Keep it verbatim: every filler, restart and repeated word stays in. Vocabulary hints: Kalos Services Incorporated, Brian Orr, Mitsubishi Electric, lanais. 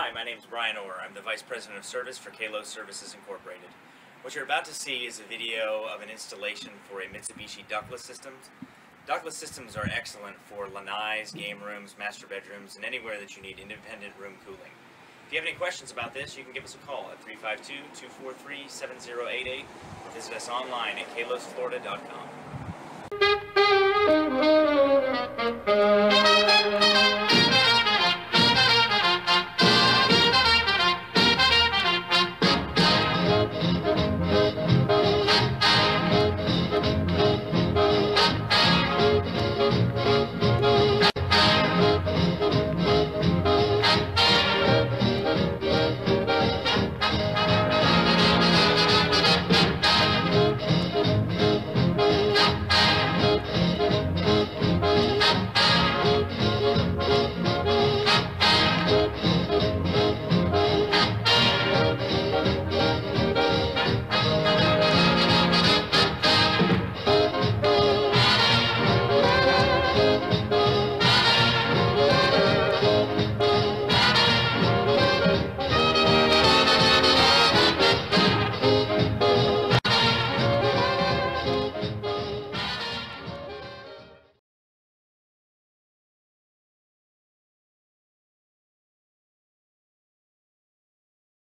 Hi, my name is Brian Orr. I'm the Vice President of Service for Kalos Services Incorporated. What you're about to see is a video of an installation for a Mitsubishi ductless system. Ductless systems are excellent for lanais, game rooms, master bedrooms, and anywhere that you need independent room cooling. If you have any questions about this, you can give us a call at three five two, two four three, seven zero eight eight or visit us online at kalos florida dot com.